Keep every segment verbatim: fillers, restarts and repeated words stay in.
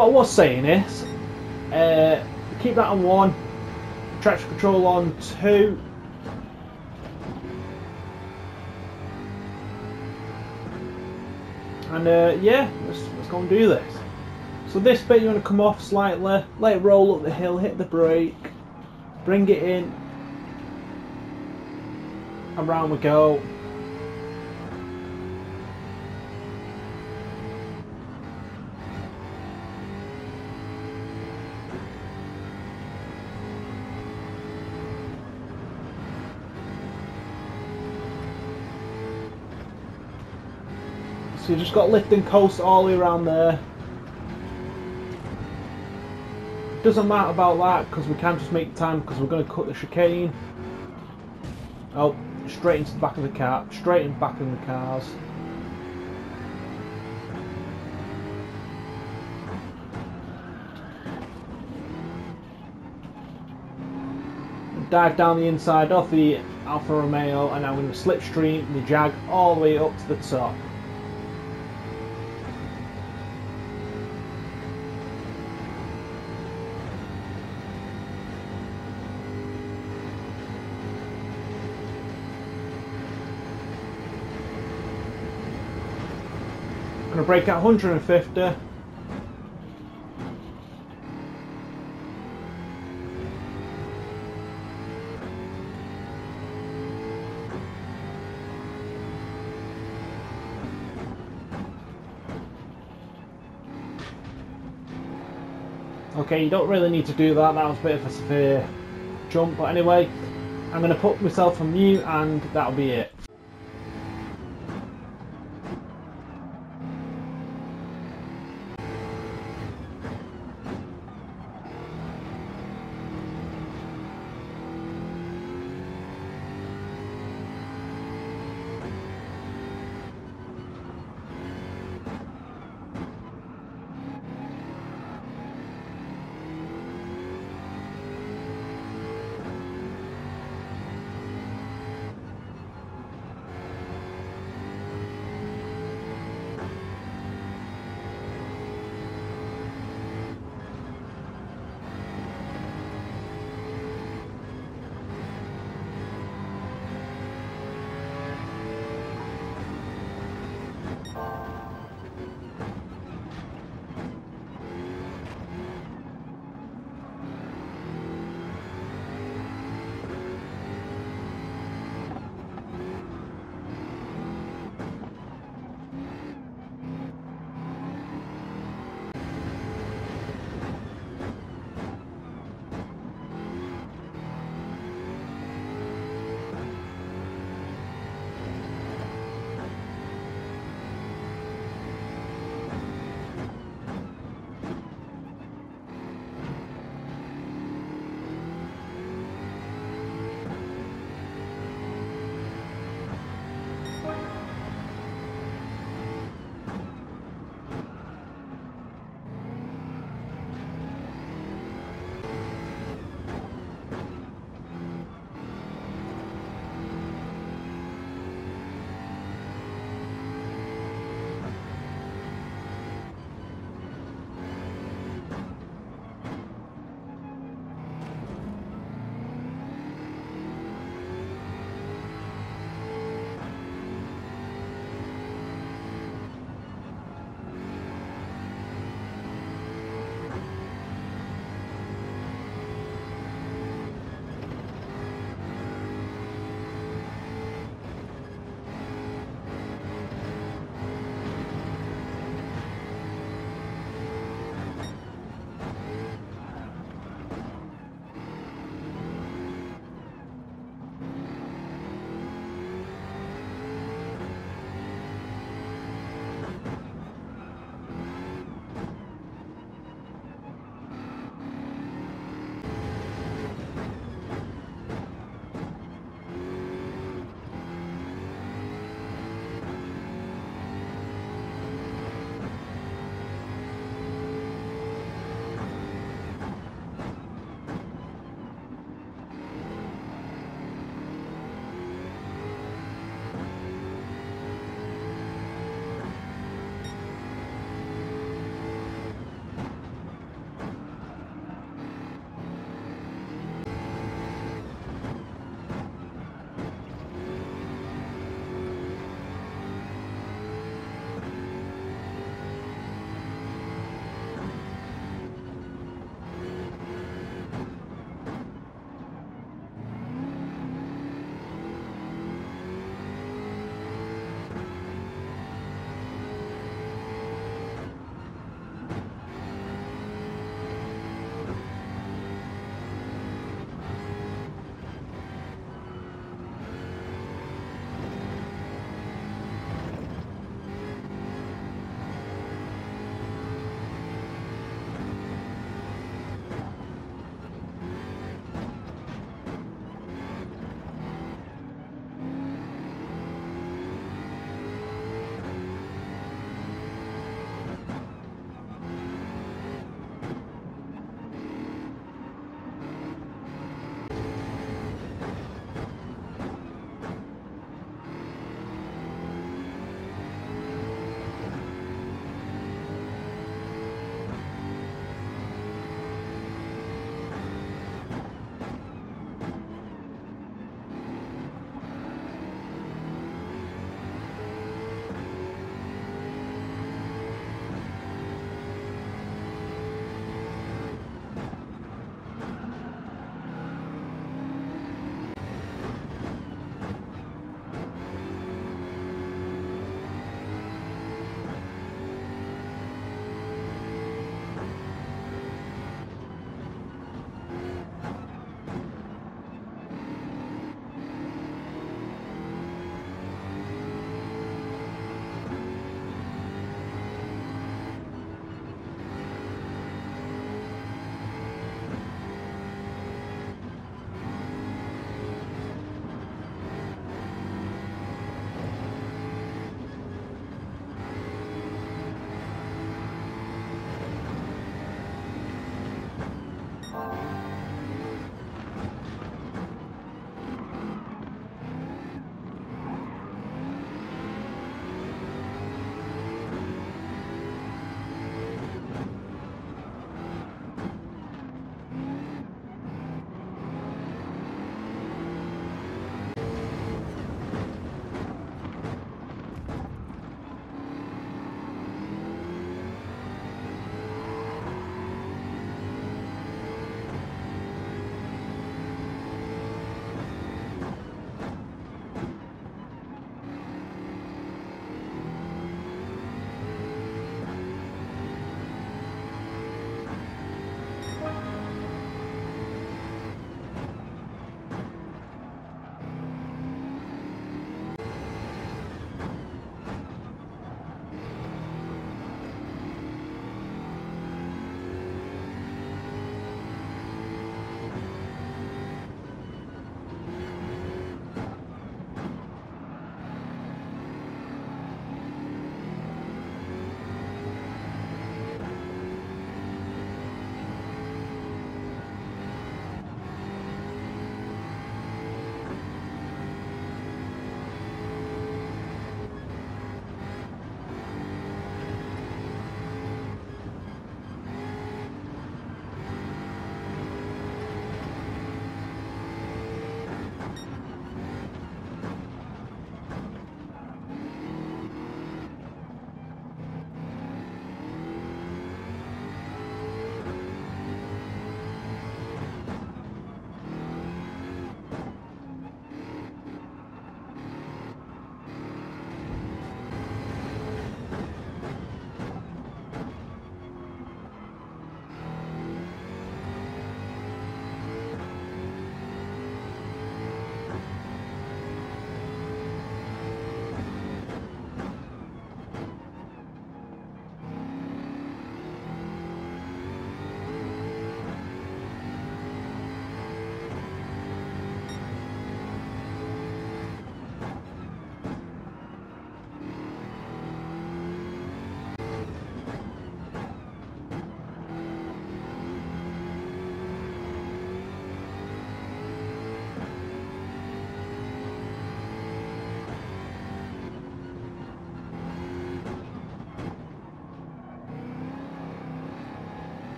what I was saying is, uh, keep that on one, traction control on two, and uh, yeah, let's, let's go and do this. So this bit you want to come off slightly, let it roll up the hill, hit the brake, bring it in, and round we go. So you just got lift and coast all the way around there. Doesn't matter about that because we can't just make time because we're going to cut the chicane. Oh, straight into the back of the car, straight in back in the cars. Dive down the inside of the Alfa Romeo, and I'm going to slipstream the Jag all the way up to the top. Gonna break at one hundred and fifty. Okay, you don't really need to do that, that was a bit of a severe jump, but anyway, I'm gonna put myself on mute and that'll be it.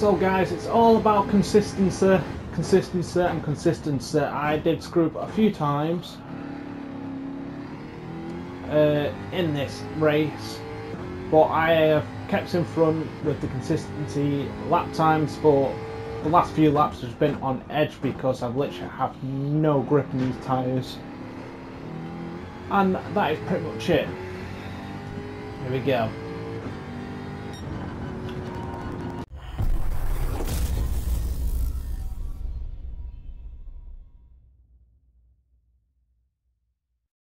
So guys, it's all about consistency, consistency and consistency. I did screw up a few times uh, in this race, but I have kept in front with the consistency lap times for the last few laps. Has been on edge because I've literally have no grip in these tyres, and that is pretty much it. Here we go.